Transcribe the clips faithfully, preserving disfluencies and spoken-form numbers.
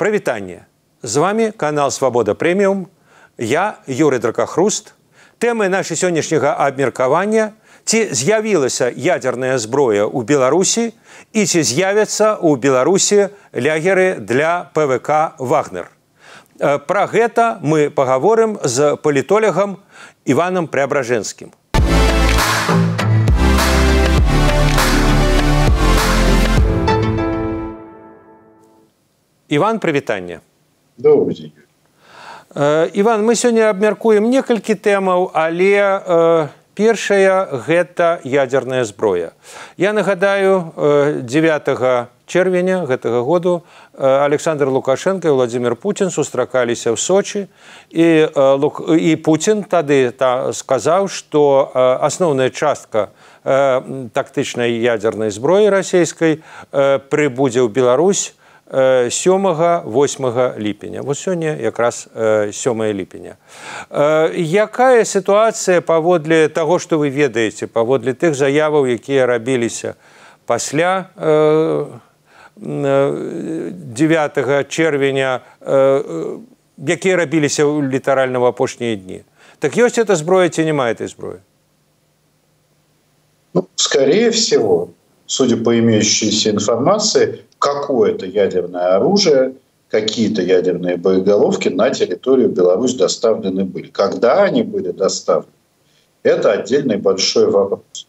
Провитание. С вами канал Свобода Премиум. Я, Юрий Дракохруст. Тема нашего сегодняшнего обмеркования «Ці з'явилася ядерная зброя у Беларуси и ці з'явятся у Беларуси лягеры для ПВК Вагнер». Про гэта мы поговорим с политологом Иваном Преображенским. Иван, привитание. Добрый день. Иван, мы сегодня обмеркуем некалькі тэмаў, але першая гэта ядерная зброя. Я нагадаю, дзевятага чэрвеня гэтага году Александр Лукашенко и Владимир Путин сустракались в Сочи, и, и Путин тады та сказал, что основная частка тактичной ядерной зброі российской прибудет в Беларусь сёмага восьмага ліпеня. Вот сегодня как раз сёмае ліпеня. Якая ситуация поводле того, что вы ведаете, поводле тех заявов, которые робились после дзевятага чэрвеня, которые робились литерально в последние дни? Так есть эта зброя, или нема этой зброи? Ну, скорее всего, судя по имеющейся информации, какое-то ядерное оружие, какие-то ядерные боеголовки на территорию Беларуси доставлены были. Когда они были доставлены, это отдельный большой вопрос.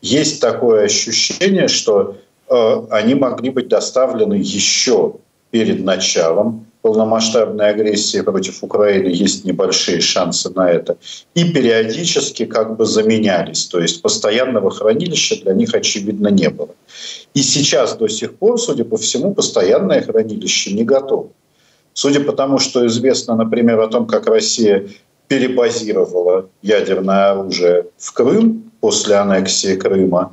Есть такое ощущение, что э, они могли быть доставлены еще перед началом полномасштабной агрессии против Украины, есть небольшие шансы на это, и периодически как бы заменялись, то есть постоянного хранилища для них, очевидно, не было. И сейчас до сих пор, судя по всему, постоянное хранилище не готово. Судя по тому, что известно, например, о том, как Россия перебазировала ядерное оружие в Крым после аннексии Крыма,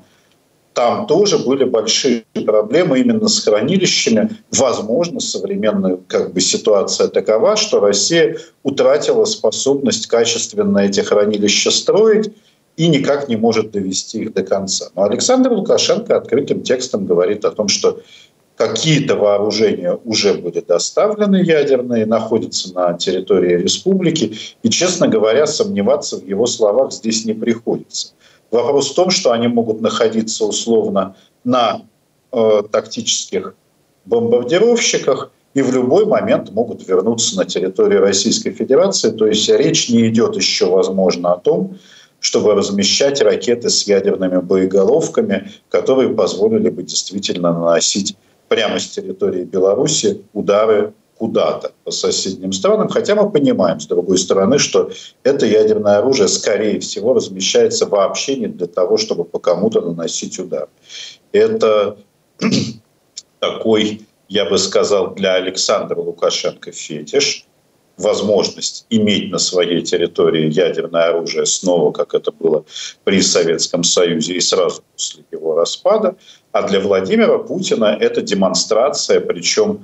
там тоже были большие проблемы именно с хранилищами. Возможно, современная как бы, ситуация такова, что Россия утратила способность качественно эти хранилища строить и никак не может довести их до конца. Но Александр Лукашенко открытым текстом говорит о том, что какие-то вооружения уже были доставлены ядерные, находятся на территории республики. И, честно говоря, сомневаться в его словах здесь не приходится. Вопрос в том, что они могут находиться условно на э, тактических бомбардировщиках и в любой момент могут вернуться на территорию Российской Федерации. То есть речь не идет еще, возможно, о том, чтобы размещать ракеты с ядерными боеголовками, которые позволили бы действительно наносить прямо с территории Беларуси удары куда-то по соседним странам, хотя мы понимаем, с другой стороны, что это ядерное оружие, скорее всего, размещается вообще не для того, чтобы по кому-то наносить удар. Это такой, я бы сказал, для Александра Лукашенко фетиш, возможность иметь на своей территории ядерное оружие снова, как это было при Советском Союзе и сразу после его распада, а для Владимира Путина это демонстрация, причем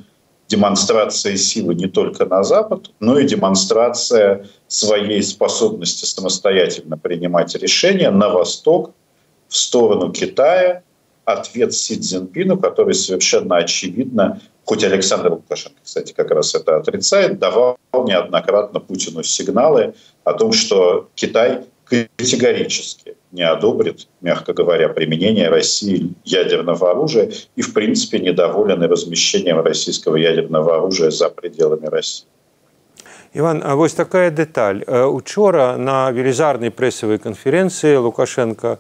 демонстрация силы не только на Запад, но и демонстрация своей способности самостоятельно принимать решения на восток, в сторону Китая, ответ Си Цзиньпину, который совершенно очевидно, хоть Александр Лукашенко, кстати, как раз это отрицает, давал неоднократно Путину сигналы о том, что Китай категорически не одобрит, мягко говоря, применение России ядерного оружия и, в принципе, недоволен размещением российского ядерного оружия за пределами России. Иван, а вот такая деталь. Учора на велізарнай прэсавай конференции Лукашенко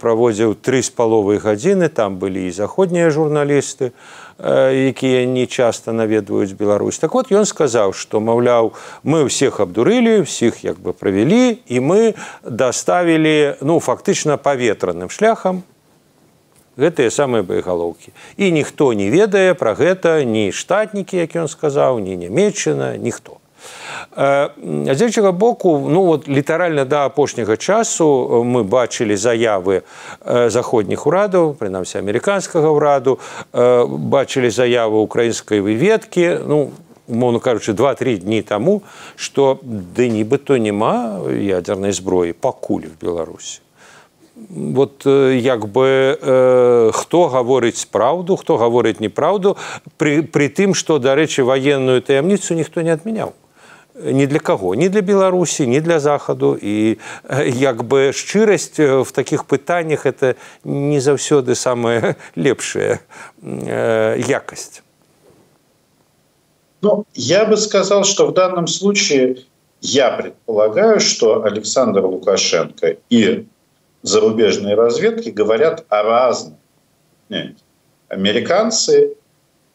проводил три с половиной годины, там были и заходние журналисты, якія не часто наведваюць Беларусь. Так вот, ён сказаў, што, маўляў, мы ўсіх абдурылі, ўсіх як бы правялі, і мы даставілі, ну, фактычна паветраным шляхам гэтыя самыя боеголовкі. І ніхто не ведае пра гэта, ні штатнікі, як ён сказаў, ні Нямецчына, ніхто. А з іншага боку, ну вот літаральна да апошняга часу мы бачылі заявы заходніх урадаў, прынамсі амерыканскага ўраду, бачылі заявы украінскай выведкі, ну, умоўно кажучы, два-тры дні таму, што ды нібыта няма ядзернай зброі пакуль у Беларусі. вот якби э, хто говорить правду, хто говорить неправду, при, при тым, что, до речи, военную таямницу никто не отменял. Ні для кого, ні для Беларусі, ні для Заходу. І якби шчырасць в таких пытаннях это не заўсёды самая лепшая якость. Ну, я бы сказал, что в данном случае я предполагаю, что Александр Лукашенко и зарубежные разведки говорят о разном. Нет. Американцы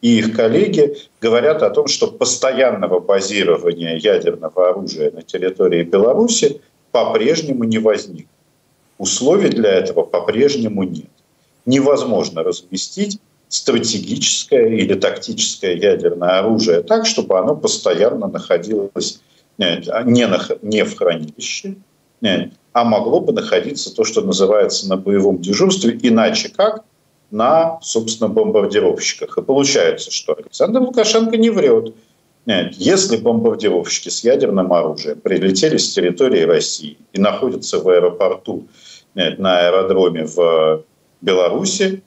и их коллеги говорят о том, что постоянного базирования ядерного оружия на территории Беларуси по-прежнему не возникло. Условий для этого по-прежнему нет. Невозможно разместить стратегическое или тактическое ядерное оружие так, чтобы оно постоянно находилось не в хранилище, а могло бы находиться то, что называется на боевом дежурстве, иначе как на, собственно, бомбардировщиках. И получается, что Александр Лукашенко не врет. Нет, если бомбардировщики с ядерным оружием прилетели с территории России и находятся в аэропорту, нет, на аэродроме в Беларуси,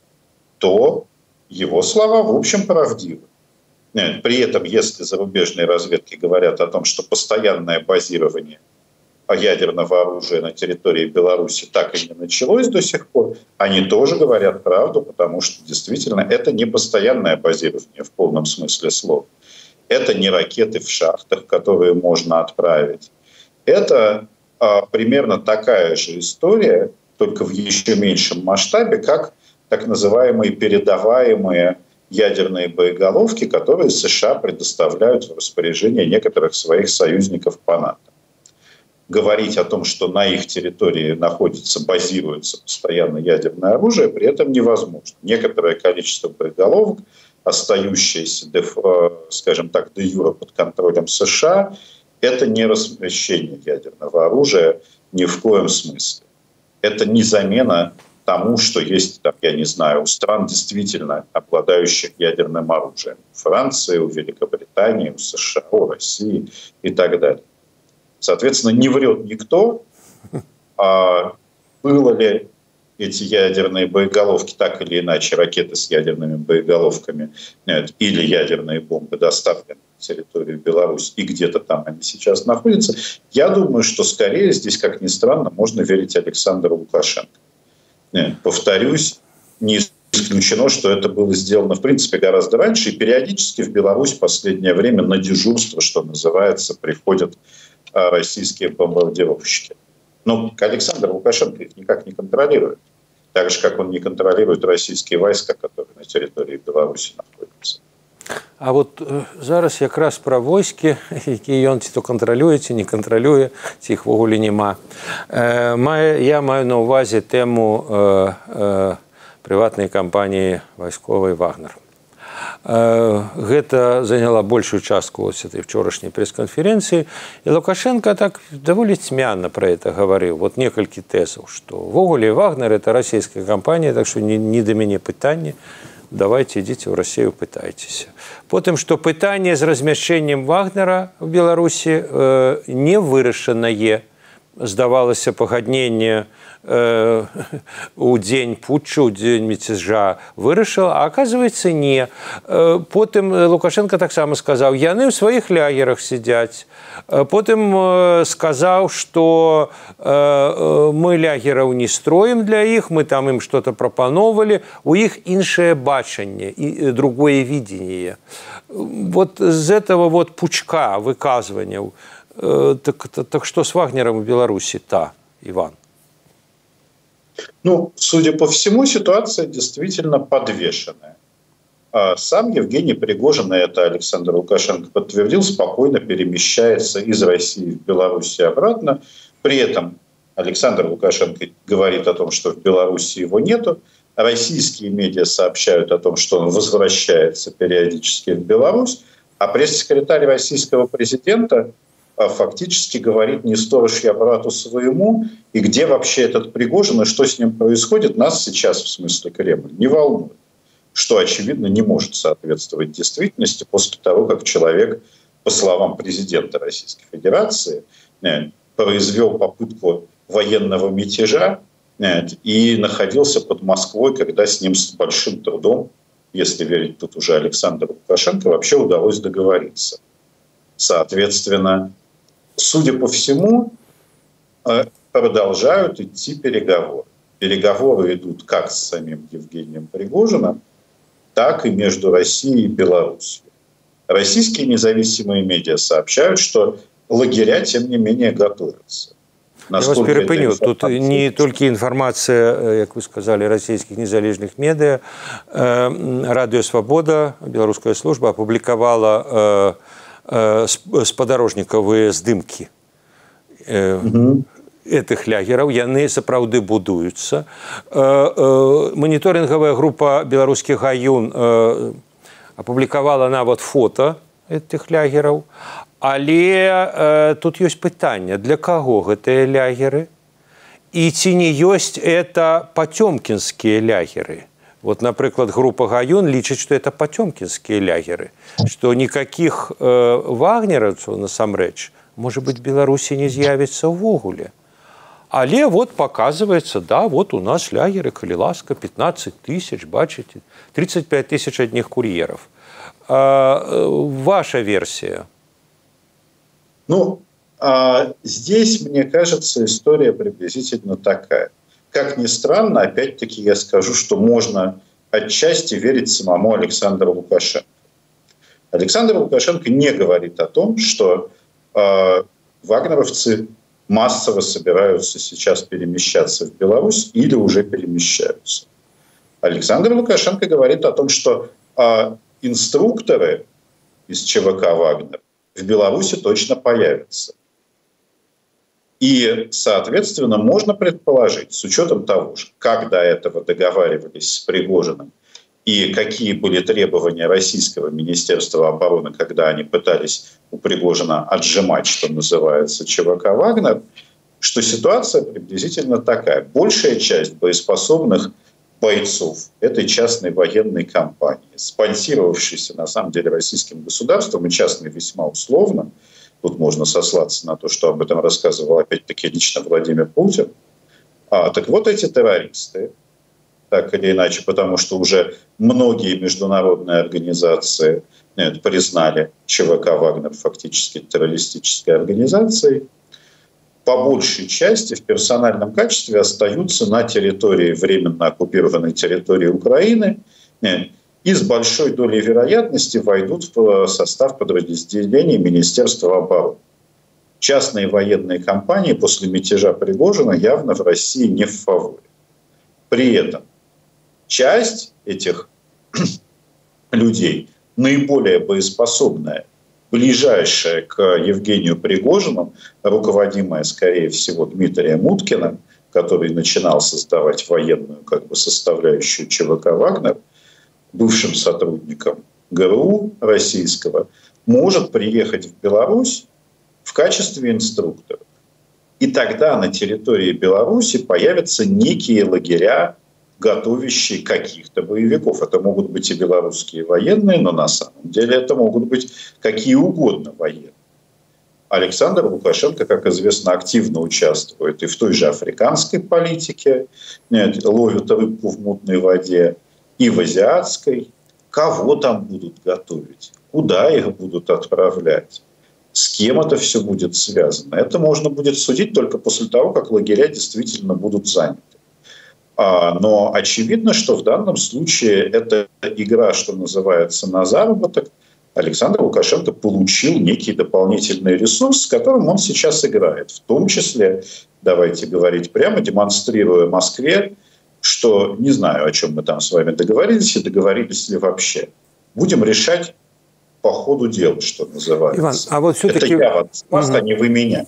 то его слова, в общем, правдивы. Нет, при этом, если зарубежные разведки говорят о том, что постоянное базирование ядерного оружия на территории Беларуси так и не началось до сих пор, они тоже говорят правду, потому что действительно это не постоянное базирование в полном смысле слова. Это не ракеты в шахтах, которые можно отправить. Это а, примерно такая же история, только в еще меньшем масштабе, как так называемые передаваемые ядерные боеголовки, которые США предоставляют в распоряжение некоторых своих союзников по НАТО. Говорить о том, что на их территории находится, базируется постоянно ядерное оружие, при этом невозможно. Некоторое количество боеголовок, остающиеся, скажем так, де юре под контролем США, это не размещение ядерного оружия ни в коем смысле. Это не замена тому, что есть, там, я не знаю, у стран, действительно обладающих ядерным оружием. У Франции, у Великобритании, у США, у России и так далее. Соответственно, не врет никто, а было ли эти ядерные боеголовки, так или иначе, ракеты с ядерными боеголовками, нет, или ядерные бомбы доставлены на территорию Беларуси, и где-то там они сейчас находятся. Я думаю, что скорее здесь, как ни странно, можно верить Александру Лукашенко. Нет, повторюсь, не исключено, что это было сделано, в принципе, гораздо раньше, и периодически в Беларусь в последнее время на дежурство, что называется, приходят российские бомбардировщики. Но Александр Лукашенко их никак не контролирует. Так же, как он не контролирует российские войска, которые на территории Беларуси находятся. А вот зараз как раз про войски, которые он то контролирует, то не контролирует, то их вовсе нема. Я маю на увазе тему приватной компании войсковой «Вагнер». Гэта заняла большую частку этой вчорашней пресс-конференции. И Лукашенко так довольно цьмяна про это говорил. Вот несколько тезов, что ввогуле Вагнер – это российская компания, так что не, не до меня пытание. Давайте идите в Россию, пытайтесь. Потом, что пытание с размещением Вагнера в Беларуси э, не вырашенное, сдавалось погоднение э, у день путчу, у день мятежа вырашила, а оказывается не. Э, потом Лукашенко так само сказал, яны в своих лагерах сидят. Э, потом э, сказал, что э, мы лагеров не строим для их, мы там им что-то пропановали, у их иншее бачение, и, другое видение. Вот из этого вот пучка выказывания. Так, так, так что с Вагнером в Беларуси, та, Иван? Ну, судя по всему, ситуация действительно подвешенная. Сам Евгений Пригожин, и это Александр Лукашенко подтвердил, спокойно перемещается из России в Беларусь и обратно. При этом Александр Лукашенко говорит о том, что в Беларуси его нету. Российские медиа сообщают о том, что он возвращается периодически в Беларусь. А пресс-секретарь российского президента фактически говорит: не сторож я брату своему, и где вообще этот Пригожин, и что с ним происходит, нас сейчас, в смысле Кремль, не волнует. Что, очевидно, не может соответствовать действительности после того, как человек, по словам президента Российской Федерации, произвел попытку военного мятежа, и находился под Москвой, когда с ним с большим трудом, если верить тут уже Александру Лукашенко, вообще удалось договориться. Соответственно, судя по всему, продолжают идти переговоры. Переговоры идут как с самим Евгением Пригожиным, так и между Россией и Беларусью. Российские независимые медиа сообщают, что лагеря, тем не менее, готовятся. Насколько я вас перепыню, тут не только информация, как вы сказали, российских незалежных медиа. Радио Свобода, белорусская служба, опубликовала с подорожниковые здымки угу. этих лягеров, яны сапраўды будуюцца. Мониторинговая группа «Белорусский Гаюн» опубликовала навод фото этих лягеров. Але э, тут есть пытанне, для кого гэтыя лягеры? И ці не есть это потемкинские лягеры? Вот, например, группа Гаюн лічыць, что это потемкинские лягеры, что никаких э, вагнеровцев, насамрэч, может быть, Беларуси не з'явится ввогуле. Але вот показывается, да, вот у нас лягеры, калі ласка, пятнадцать тысяч, бачите, тридцать пять тысяч одних курьеров. Э, ваша версия? Ну, а здесь, мне кажется, история приблизительно такая. Как ни странно, опять-таки я скажу, что можно отчасти верить самому Александру Лукашенко. Александр Лукашенко не говорит о том, что э, вагнеровцы массово собираются сейчас перемещаться в Беларусь или уже перемещаются. Александр Лукашенко говорит о том, что э, инструкторы из ЧВК «Вагнер» в Беларуси точно появится. И, соответственно, можно предположить, с учетом того, как до этого договаривались с Пригожиным и какие были требования российского Министерства обороны, когда они пытались у Пригожина отжимать, что называется, ЧВК «Вагнер», что ситуация приблизительно такая. Большая часть боеспособных бойцов этой частной военной компании, спонсировавшейся на самом деле российским государством, и частной весьма условно, тут можно сослаться на то, что об этом рассказывал опять-таки лично Владимир Путин, а, так вот эти террористы, так или иначе, потому что уже многие международные организации нет, признали ЧВК «Вагнер» фактически террористической организацией, по большей части в персональном качестве остаются на территории, временно оккупированной территории Украины и с большой долей вероятности войдут в состав подразделений Министерства обороны. Частные военные компании после мятежа Пригожина явно в России не в фаворе. При этом часть этих людей, наиболее боеспособная, ближайшая к Евгению Пригожину, руководимая, скорее всего, Дмитрием Муткиным, который начинал создавать военную как бы, составляющую ЧВК «Вагнер», бывшим сотрудником ГРУ российского, может приехать в Беларусь в качестве инструктора. И тогда на территории Беларуси появятся некие лагеря, готовящие каких-то боевиков. Это могут быть и белорусские военные, но на самом деле это могут быть какие угодно военные. Александр Лукашенко, как известно, активно участвует и в той же африканской политике, нет, ловит рыбку в мутной воде, и в азиатской. Кого там будут готовить? Куда их будут отправлять? С кем это все будет связано? Это можно будет судить только после того, как лагеря действительно будут заняты. Но очевидно, что в данном случае эта игра, что называется, на заработок, Александр Лукашенко получил некий дополнительный ресурс, с которым он сейчас играет. В том числе, давайте говорить прямо, демонстрируя Москве, что не знаю, о чем мы там с вами договорились и договорились ли вообще. Будем решать по ходу дела, что называется. Иван, а вот все-таки... Это я вас, вас угу. а не вы меня.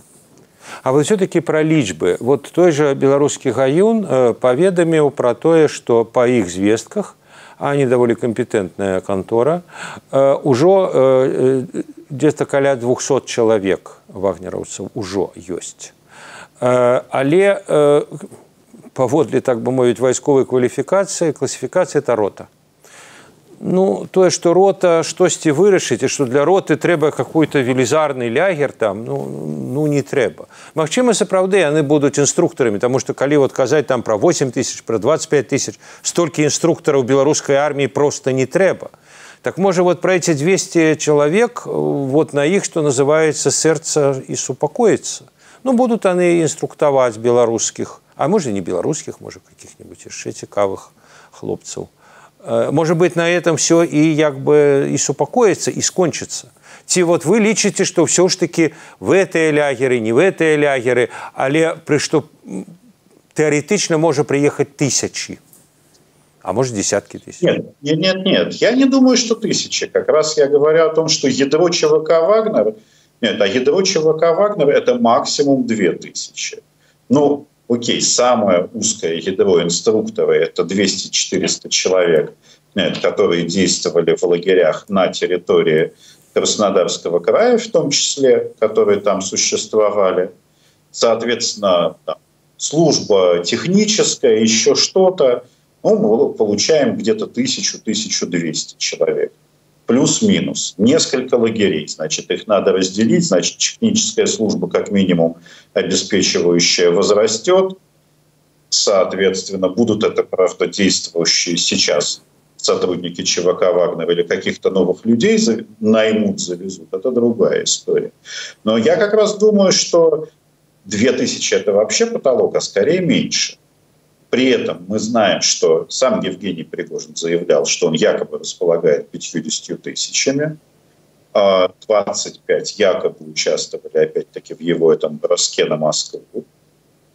А вот все-таки про лічбы. Вот той же белорусский Гаюн поведомил про то, что по их звестках, а они довольно компетентная контора, уже где-то около двухсот человек вагнеровцев уже есть. Але поводле, так бы мовить, войсковой квалификации, классификации это рота. Ну, то, что рота щось вирішить, і що для роти треба якийсь велізарний лягер, там, ну, ну, не треба. Магчыма, сапраўды, яны будуть інструкторами, тому що, коли вот, казати там про восемь тысяч, про двадцать пять тысяч, стільки інструкторів білоруської армії просто не треба. Так, може, вот про эти двести человек, вот на их, что называется, сердце и супокоится. Ну, будут они инструктовать белорусских, а может, не белорусских, может, каких-нибудь еще цікавых хлопцев. Может быть, на этом все и как бы и супокоится, и скончится. Те вот вы лечите, что все ж таки в этой лягеры, не в этой лягеры, але при что теоретично может приехать тысячи, а может десятки тысяч. Нет, нет, нет, я не думаю, что тысячи. Как раз я говорю о том, что ядро ЧВК Вагнер, нет, а ядро ЧВК Вагнер это максимум две тысячи. Ну, окей, самое узкое ядро инструкторы – это двести-четыреста человек, которые действовали в лагерях на территории Краснодарского края, в том числе, которые там существовали. Соответственно, там, служба техническая, еще что-то. Ну, мы получаем где-то тысячу-тысячу двести человек. Плюс-минус. Несколько лагерей, значит, их надо разделить, значит, техническая служба как минимум обеспечивающая возрастет, соответственно, будут это, правда, действующие сейчас сотрудники ЧВК Вагнера или каких-то новых людей наймут, завезут, это другая история. Но я как раз думаю, что две тысячи это вообще потолок, а скорее меньше. При этом мы знаем, что сам Евгений Пригожин заявлял, что он якобы располагает пятьюдесятью тысячами, двадцать пять якобы участвовали опять-таки в его этом броске на Москву.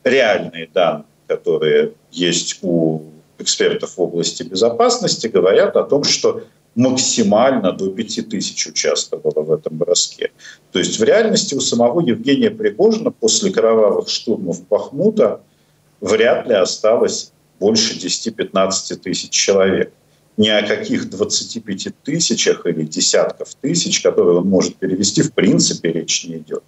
Реальные данные, которые есть у экспертов в области безопасности, говорят о том, что максимально до пяти тысяч участвовало в этом броске. То есть в реальности у самого Евгения Пригожина после кровавых штурмов Бахмута вряд ли осталось больше десяти-пятнадцати тысяч человек. Ни о каких двадцати пяти тысячах или десятков тысяч, которые он может перевести, в принципе, речь не идет.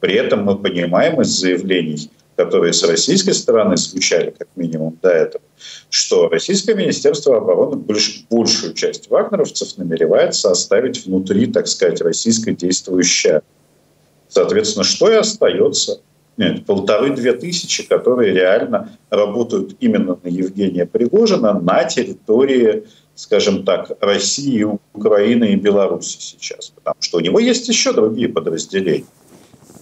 При этом мы понимаем из заявлений, которые с российской стороны звучали, как минимум до этого, что российское министерство обороны больш, большую часть вагнеровцев намеревается оставить внутри, так сказать, российской действующей армии. Соответственно, что и остается? Нет, полторы-две тысячи, которые реально работают именно на Евгения Пригожина на территории, скажем так, России, Украины и Беларуси сейчас. Потому что у него есть еще другие подразделения.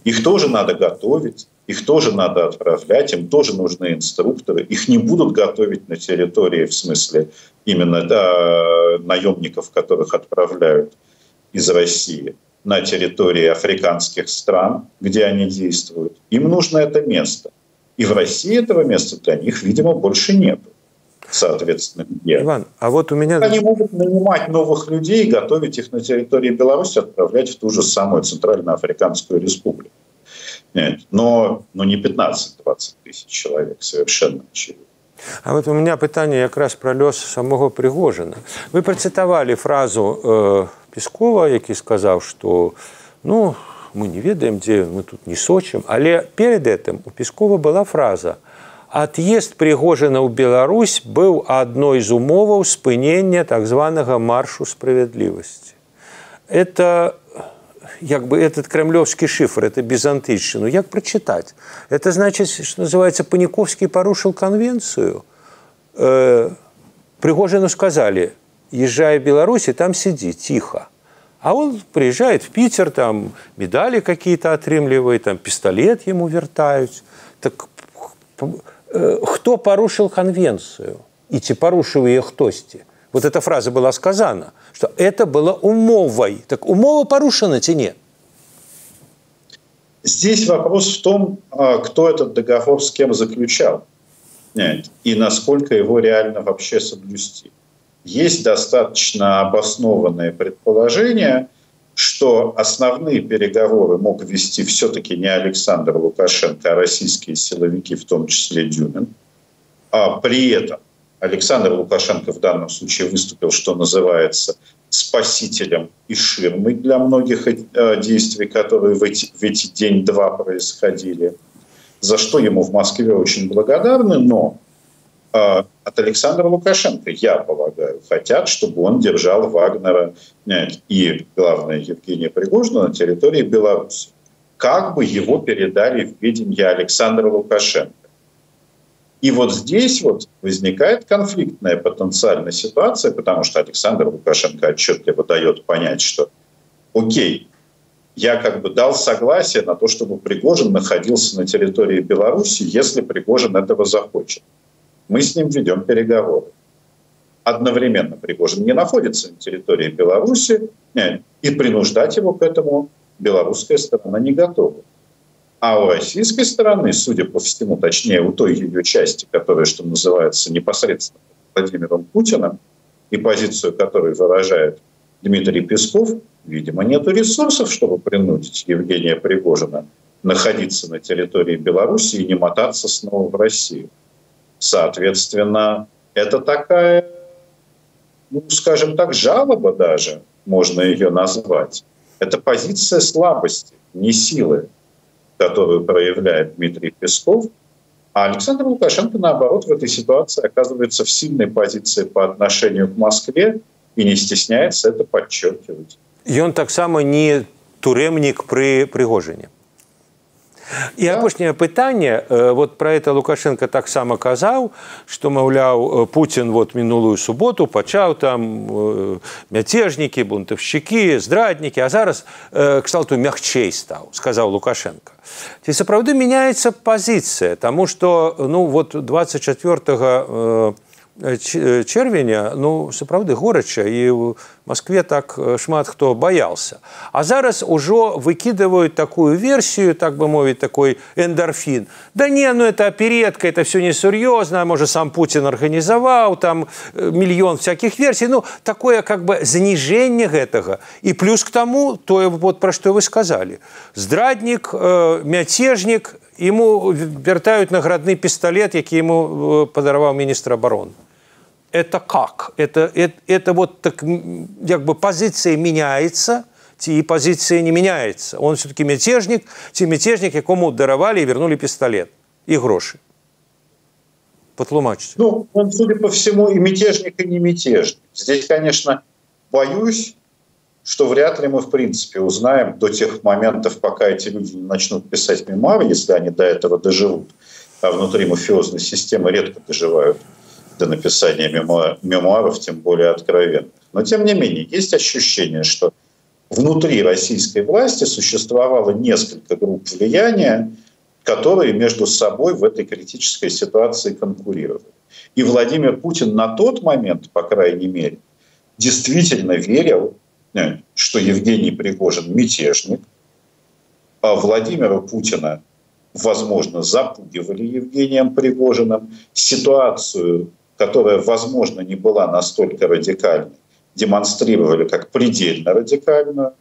Их тоже надо готовить, их тоже надо отправлять, им тоже нужны инструкторы. Их не будут готовить на территории, в смысле именно да, наемников, которых отправляют из России, на территории африканских стран, где они действуют. Им нужно это место. И в России этого места для них, видимо, больше нет. Соответственно, нет. Иван, а вот у меня... Они могут нанимать новых людей, готовить их на территории Беларуси, отправлять в ту же самую Центральноафриканскую республику. Нет. Но, но не пятнадцать-двадцать тысяч человек, совершенно очевидно. А вот у меня питание как раз про лёс самого Пригожина. Вы процитовали фразу... Э... Пескова, який сказал, что ну, мы не ведаем, где мы тут не сочим. Але перед этим у Пескова была фраза: «Отъезд Пригожина в Беларусь был одной из умовов спынения так званого маршу справедливости». Это, как бы, этот кремлевский шифр, это бизантийщину. Как прочитать? Это значит, что называется, Паниковский порушил конвенцию. Э, Пригожину сказали: езжай в Беларусь и там сиди тихо. А он приезжает в Питер, там медали какие-то отримливает, там пистолет ему вертают. Так кто порушил конвенцию? И те порушил ее хтости. Вот эта фраза была сказана, что это было умовой. Так умова порушена, те нет. Здесь вопрос в том, кто этот договор с кем заключал. Нет. И насколько его реально вообще соблюсти. Есть достаточно обоснованные предположения, что основные переговоры мог вести все-таки не Александр Лукашенко, а российские силовики, в том числе Дюмин. А при этом Александр Лукашенко в данном случае выступил, что называется, спасителем и ширмой для многих действий, которые в эти, в эти день-два происходили, за что ему в Москве очень благодарны, но от Александра Лукашенко, я полагаю, хотят, чтобы он держал Вагнера и, главное, Евгения Пригожина на территории Беларуси. Как бы его передали в ведение Александра Лукашенко. И вот здесь вот возникает конфликтная потенциальная ситуация, потому что Александр Лукашенко отчетливо дает понять, что окей, я как бы дал согласие на то, чтобы Пригожин находился на территории Беларуси, если Пригожин этого захочет. Мы с ним ведем переговоры. Одновременно Пригожин не находится на территории Беларуси, и принуждать его к этому белорусская сторона не готова. А у российской стороны, судя по всему, точнее у той ее части, которая, что называется, непосредственно Владимиром Путиным, и позицию которой выражает Дмитрий Песков, видимо, нет ресурсов, чтобы принудить Евгения Пригожина находиться на территории Беларуси и не мотаться снова в Россию. Соответственно, это такая, ну, скажем так, жалоба даже, можно ее назвать. Это позиция слабости, не силы, которую проявляет Дмитрий Песков, а Александр Лукашенко, наоборот, в этой ситуации оказывается в сильной позиции по отношению к Москве и не стесняется это подчеркивать. И он так само не тюремник при Пригожине. И да. Апошняе пытанне, вот про это Лукашенко так само казаў, что, маўляў, Путин вот минулую субботу пачаў там мяцежники, бунтовщики, здрадники, а зараз кшталту мягчэй стал, сказал Лукашенко. Ці сапраўды меняется позиция, потому что, ну вот двадцать четвёртага чэрвеня, ну сапраўды горача, и в Москве так шмат кто боялся. А зараз уже выкидывают такую версию, так бы мовить, такой эндорфин. Да не, ну это оперетка, это все несерьезно, может сам Путин организовал, там миллион всяких версий. Ну такое как бы занижение этого. И плюс к тому, то вот про что вы сказали. Здрадник, мятежник, ему вертают наградный пистолет, який ему подарил министр обороны. Это как? Это, это, это вот так, как бы позиция меняется, и позиция не меняется. Он все-таки мятежник, те мятежник, якому даровали и вернули пистолет и гроши. Потлумачьте. Ну, он, судя по всему, и мятежник, и не мятежник. Здесь, конечно, боюсь, что вряд ли мы, в принципе, узнаем до тех моментов, пока эти люди не начнут писать мемуары, если они до этого доживут, а внутри мафиозной системы редко доживают до написания мемуаров, тем более откровенных. Но, тем не менее, есть ощущение, что внутри российской власти существовало несколько групп влияния, которые между собой в этой критической ситуации конкурировали. И Владимир Путин на тот момент, по крайней мере, действительно верил, что Евгений Пригожин мятежник, а Владимира Путина, возможно, запугивали Евгением Пригожиным, ситуацию, которая, возможно, не была настолько радикальной, демонстрировали как предельно радикальную.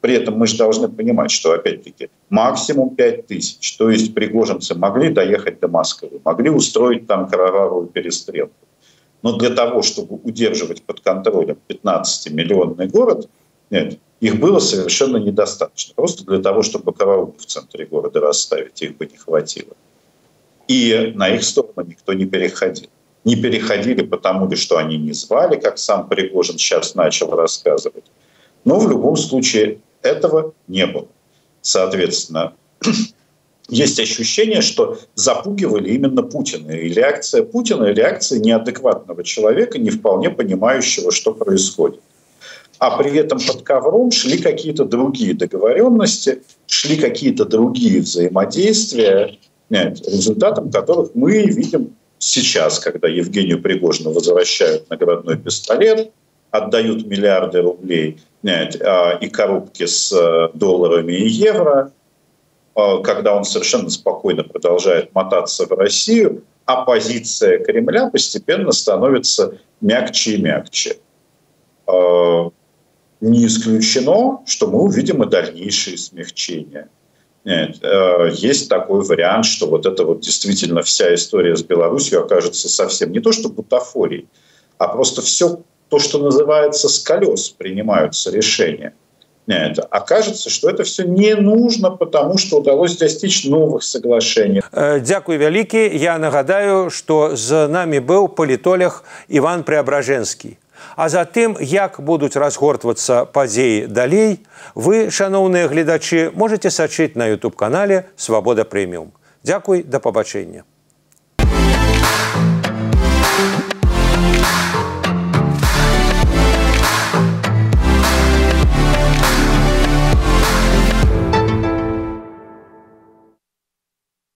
При этом мы же должны понимать, что, опять-таки, максимум пять тысяч, то есть пригожинцы могли доехать до Москвы, могли устроить там кровавую перестрелку. Но для того, чтобы удерживать под контролем пятнадцатимиллионный город, нет, их было совершенно недостаточно. Просто для того, чтобы караул в центре города расставить, их бы не хватило. И на их сторону никто не переходил. Не переходили потому, что они не звали, как сам Пригожин сейчас начал рассказывать. Но в любом случае этого не было. Соответственно, есть ощущение, что запугивали именно Путина. И реакция Путина – реакция неадекватного человека, не вполне понимающего, что происходит. А при этом под ковром шли какие-то другие договоренности, шли какие-то другие взаимодействия, результатом которых мы видим сейчас, когда Евгению Пригожину возвращают наградной пистолет, отдают миллиарды рублей и коробки с долларами и евро, когда он совершенно спокойно продолжает мотаться в Россию, а позиция Кремля постепенно становится мягче и мягче. Не исключено, что мы увидим и дальнейшие смягчения. Нет, есть такой вариант, что вот это вот действительно вся история с Беларусью окажется совсем не то что бутафорией, а просто все то, что называется с колес, принимаются решения. объясняют. Окажется, что это все не нужно, потому что удалось достичь новых соглашений. Дякую вялікі. Я нагадаю, что з нами был политолог Иван Преображенский. А затым, як будуць разгортвацца падзеі далей, вы, шаноўныя гледачы, можаце сачыць на ютуб-канале «Свабода Прэміум». Дзякуй, да пабачэння.